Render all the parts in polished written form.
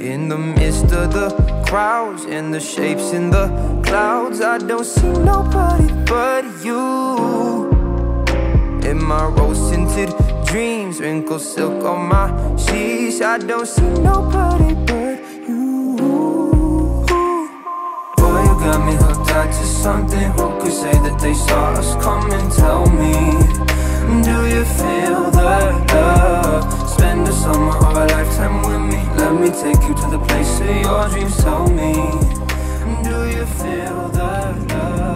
in the midst of the crowds and the shapes in the clouds. I don't see nobody but you. In my rose-tinted dreams, wrinkled silk on my sheets. I don't see nobody but you. Boy, you got me hooked out to something. Who could say that they saw us coming? Tell me, do you feel the love? Spend a summer of a lifetime with me. Let me take you to the place of your dreams. Tell me, do you feel the love?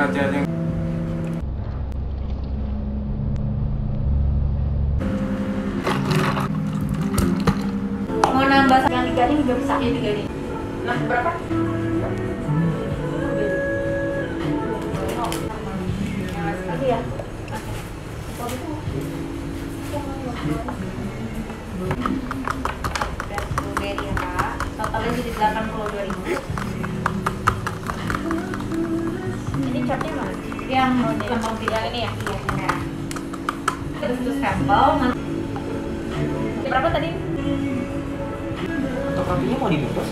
kerajaan yang mau nambah yang digali juga bisa ya digali. Nah berapa? Lagi ya. Dan blueberry ya kak. Totalnya jadi 82.000. Catnya mana? Yang lempeng bilang ini ya? Iya. Nah. Terus itu sampel. Berapa tadi? Atau kakinya mau dibuka?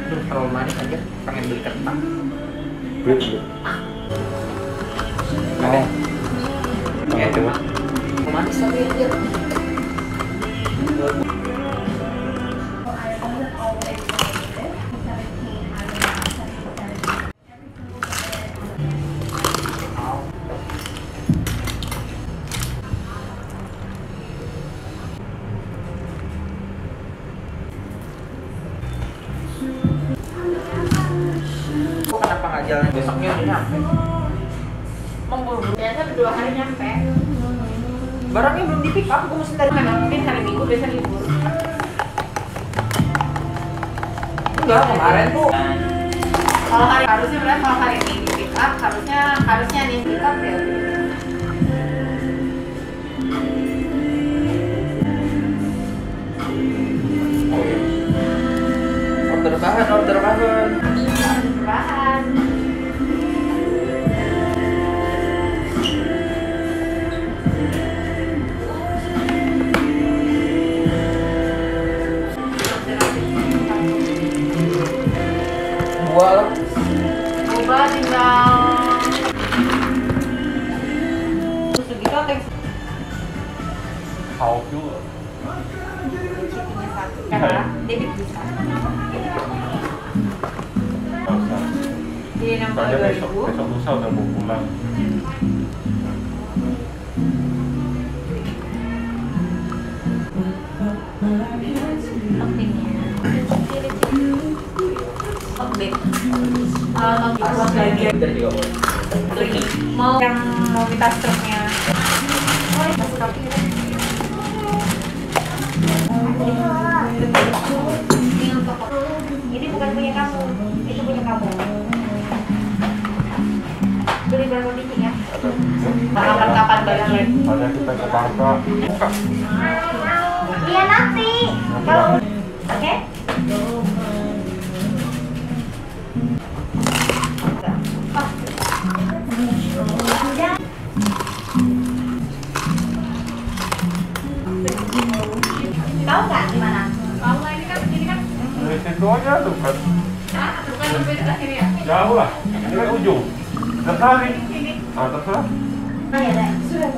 Duh, terlalu manis aja. Pengen beli kertas. Betul. Oh. Ya cuma. Manis tapi aja. Jalan besoknya udah nyampe. Memburu-buru. Biasa berdua hari nyampe. Barangnya belum di pick up, gue mesti tadi karena mungkin hari Minggu biasa libur. Enggak, kemarin tuh. Kalau hari harusnya berarti kalau hari ini di pick up, harusnya nih pick up ya. Order bahan. Buah tinggal segitu teks. How cool. Cipinya satu. Jadi bisa. Jadi 62.000. Besok lusa udah mau pulang. Mau yang mau minta struknya. Ini bukan punya kamu, itu punya kamu. Beli berapa biji ya? Kapan balik lagi? Ada kita ke Jakarta. Iya nanti. Kalau oke. Tahu nggak gimana? Tahu nggak ini kan? Dari situ aja tuh kan? Hah? Tuh kan lebih dekat sini ya? Jauh lah, ini kan ujung. Terserah nih. Ah terserah. Nah ya deh. Sudah.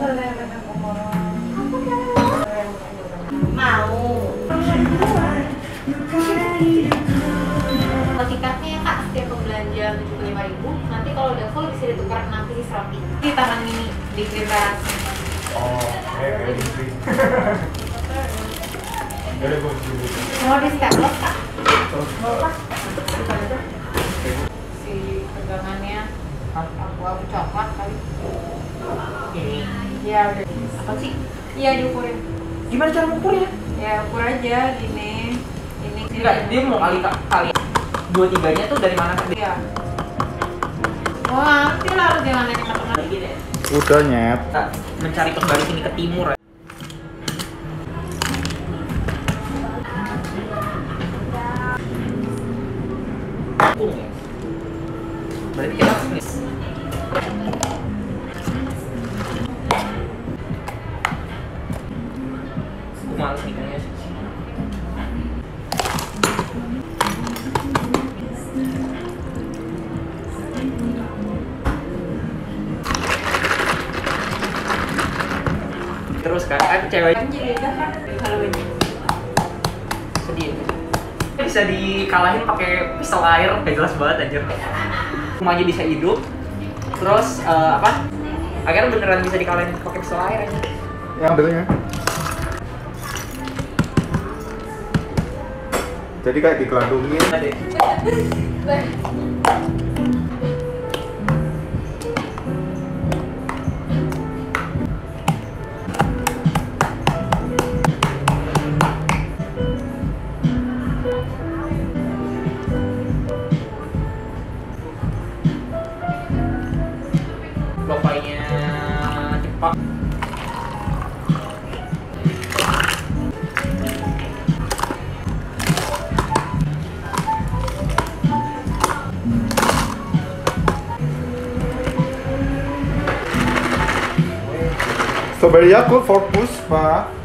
Mau. Tiketnya ya kak, setiap pembelanja 75.000. Nanti kalau udah full bisa ditukar 6 piece roti. Di Taman Mini di Greenpeace. Oh, okay. Mau di stateless kak? Si pegangannya aku coklat kali. Iya udah. Apa sih? Iya diukurin. Gimana cara ngukurnya? Ya ukur aja gini. Ini. Enggak, dia mau kali. 2/3-nya tuh dari mana ke? Iya. Wah, nanti lah harus jalannya kemana lagi deh. Udah nyet. Mencari kembali sini ke timur. Berarti kita harus aku males ikannya sih. Terus kan cewek sedih bisa dikalahin pakai pistol air, kayak jelas banget anjir. rumahnya bisa hidup, terus akhirnya beneran bisa dikalahin pakai pistol air aja. Yang benernya. Jadi kayak digelandungin. Bapaknya Jepang. So very good for push, Pak.